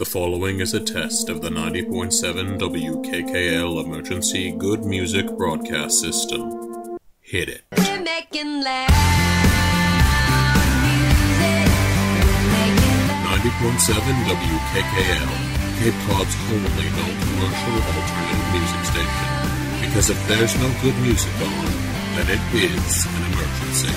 The following is a test of the 90.7 WKKL Emergency Good Music Broadcast System. Hit it. We're making loud music. We're making loud. 90.7 WKKL, Cape Cod's only non-commercial alternative music station. Because if there's no good music on, then it is an emergency.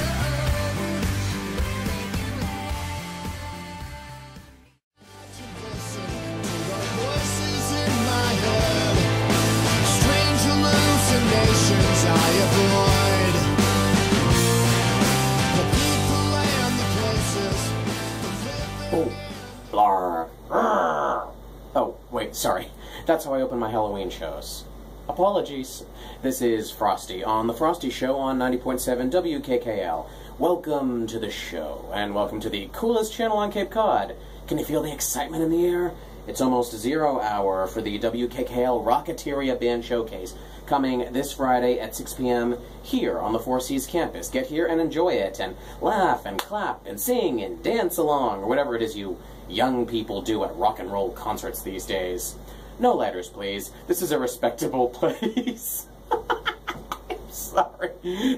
Sorry, that's how I open my Halloween shows. Apologies. This is Frosty on The Frosty Show on 90.7 WKKL. Welcome to the show, and welcome to the coolest channel on Cape Cod. Can you feel the excitement in the air? It's almost 0 hour for the WKKL Rockateria Band Showcase, coming this Friday at 6 p.m. here on the Four Seas campus. Get here and enjoy it, and laugh, and clap, and sing, and dance along, or whatever it is you young people do at rock and roll concerts these days. No letters, please. This is a respectable place. I'm sorry.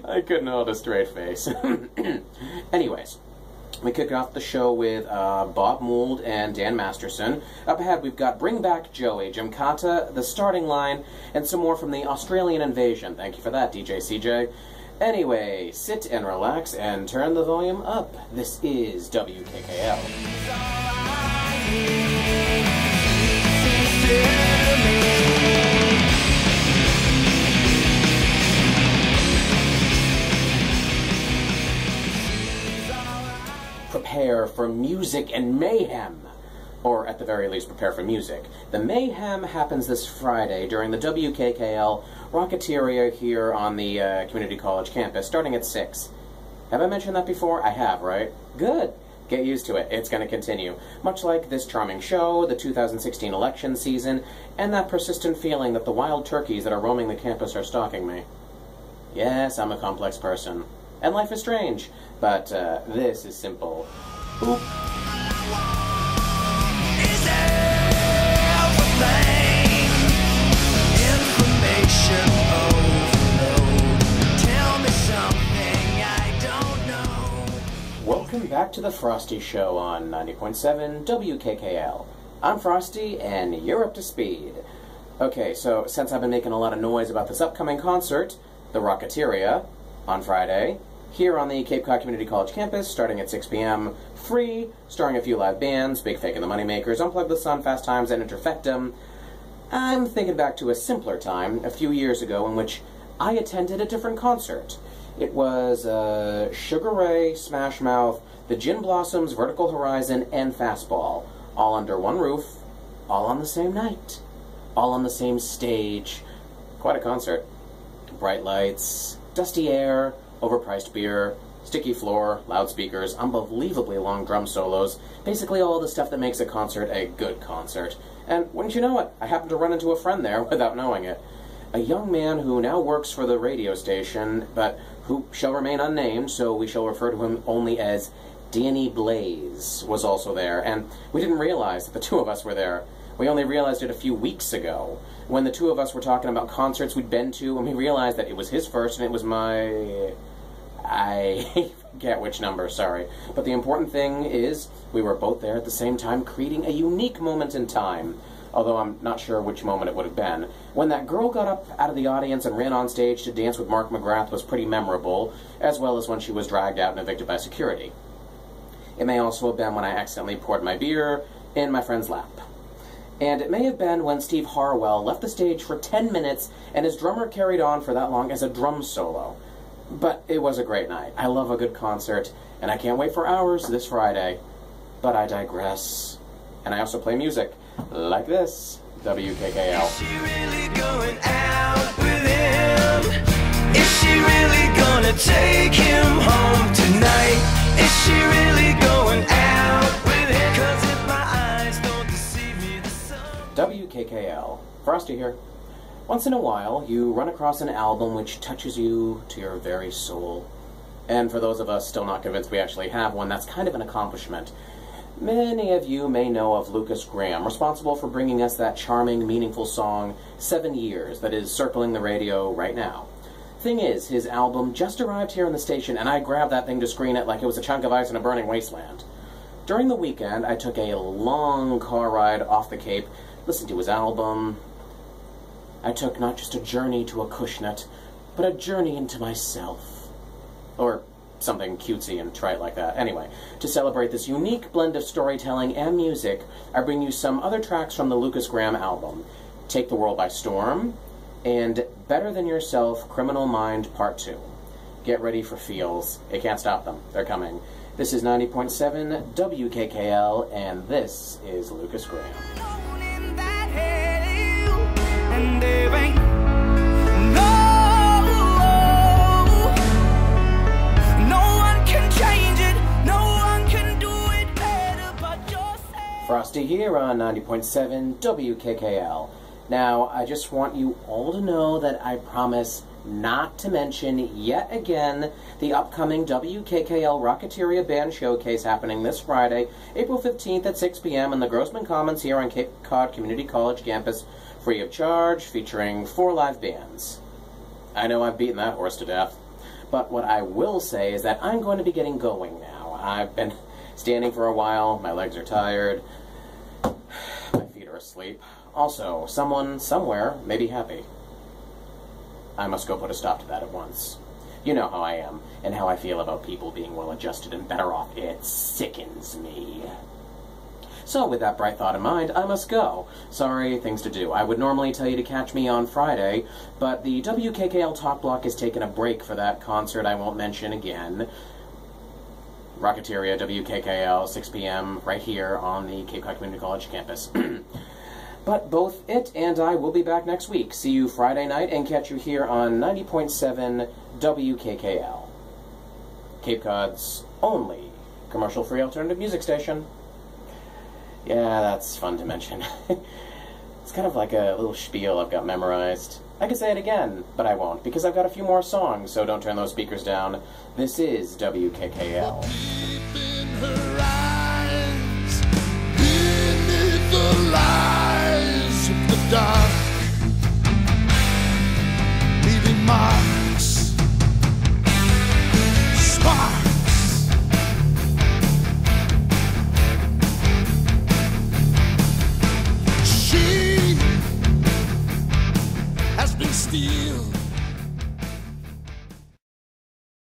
I couldn't hold a straight face. Anyways, we kick off the show with Bob Mould and Dan Masterson. Up ahead, we've got Bring Back Joey, Jim Kata, The Starting Line, and some more from the Australian Invasion. Thank you for that, DJ CJ. Anyway, sit and relax and turn the volume up. This is WKKL. Prepare for music and mayhem. Or, at the very least, prepare for music. The mayhem happens this Friday during the WKKL Rockateria here on the community college campus, starting at 6. Have I mentioned that before? I have, right? Good. Get used to it. It's going to continue. Much like this charming show, the 2016 election season, and that persistent feeling that the wild turkeys that are roaming the campus are stalking me. Yes, I'm a complex person. And life is strange. But this is simple. Oop. Welcome back to The Frosty Show on 90.7 WKKL. I'm Frosty, and you're up to speed. Okay, so since I've been making a lot of noise about this upcoming concert, the Rockateria, on Friday, here on the Cape Cod Community College campus, starting at 6 p.m., free, starring a few live bands, Big Fake and the Money Makers, Unplugged the Sun, Fast Times, and Interfectum. I'm thinking back to a simpler time, a few years ago, in which I attended a different concert. It was Sugar Ray, Smash Mouth, The Gin Blossoms, Vertical Horizon, and Fastball, all under one roof, all on the same night, all on the same stage. Quite a concert. Bright lights, dusty air, overpriced beer, sticky floor, loudspeakers, unbelievably long drum solos, basically all the stuff that makes a concert a good concert. And wouldn't you know it, I happened to run into a friend there without knowing it. A young man who now works for the radio station, but who shall remain unnamed, so we shall refer to him only as Danny Blaze, was also there, and we didn't realize that the two of us were there. We only realized it a few weeks ago, when the two of us were talking about concerts we'd been to, and we realized that it was his first, and it was my... I forget which number, sorry. But the important thing is, we were both there at the same time, creating a unique moment in time. Although I'm not sure which moment it would have been. When that girl got up out of the audience and ran on stage to dance with Mark McGrath was pretty memorable, as well as when she was dragged out and evicted by security. It may also have been when I accidentally poured my beer in my friend's lap. And it may have been when Steve Harwell left the stage for 10 minutes and his drummer carried on for that long as a drum solo. But it was a great night. I love a good concert, and I can't wait for hours this Friday. But I digress. And I also play music. Like this, WKKL. Is she really going out with him? Is she really gonna take him home tonight? Is she really going out with him? 'Cause if my eyes don't deceive me, the sun... WKKL. Frosty here. Once in a while, you run across an album which touches you to your very soul. And for those of us still not convinced we actually have one, that's kind of an accomplishment. Many of you may know of Lukas Graham, responsible for bringing us that charming, meaningful song, 7 Years, that is circling the radio right now. Thing is, his album just arrived here in the station, and I grabbed that thing to screen it like it was a chunk of ice in a burning wasteland. During the weekend, I took a long car ride off the Cape, listened to his album. I took not just a journey to a Cushnet, but a journey into myself. Or something cutesy and trite like that. Anyway, to celebrate this unique blend of storytelling and music, I bring you some other tracks from the Lukas Graham album, Take the World by Storm, and Better Than Yourself, Criminal Mind Part 2. Get ready for feels. It can't stop them. They're coming. This is 90.7 WKKL, and this is Lukas Graham. Frosty here on 90.7 WKKL. Now, I just want you all to know that I promise not to mention yet again the upcoming WKKL Rockateria Band Showcase happening this Friday, April 15th at 6 p.m. in the Grossman Commons here on Cape Cod Community College campus, free of charge, featuring 4 live bands. I know I've beaten that horse to death, but what I will say is that I'm going to be getting going now. I've been standing for a while, my legs are tired, my feet are asleep. Also, someone, somewhere, may be happy. I must go put a stop to that at once. You know how I am, and how I feel about people being well-adjusted and better off. It sickens me. So, with that bright thought in mind, I must go. Sorry, things to do. I would normally tell you to catch me on Friday, but the WKKL Talk Block has taken a break for that concert I won't mention again. Rockateria, WKKL, 6 p.m., right here on the Cape Cod Community College campus. But both it and I will be back next week. See you Friday night and catch you here on 90.7 WKKL. Cape Cod's only commercial-free alternative music station. Yeah, that's fun to mention. It's kind of like a little spiel I've got memorized. I could say it again, but I won't, because I've got a few more songs, so don't turn those speakers down. This is WKKL.